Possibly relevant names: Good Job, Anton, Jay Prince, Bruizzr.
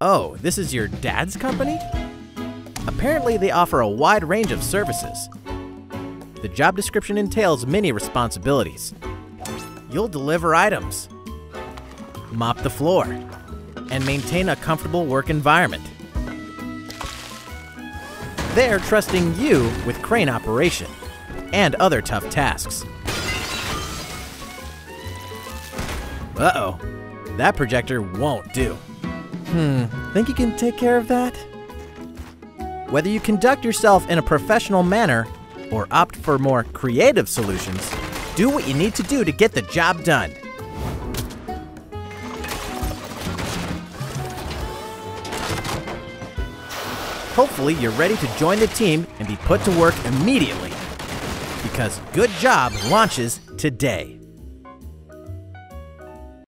Oh, this is your dad's company? Apparently, they offer a wide range of services. The job description entails many responsibilities. You'll deliver items, mop the floor, and maintain a comfortable work environment. They're trusting you with crane operation and other tough tasks. Uh-oh, that projector won't do. Think you can take care of that? Whether you conduct yourself in a professional manner or opt for more creative solutions, do what you need to do to get the job done. Hopefully, you're ready to join the team and be put to work immediately, because Good Job launches today.